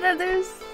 brothers.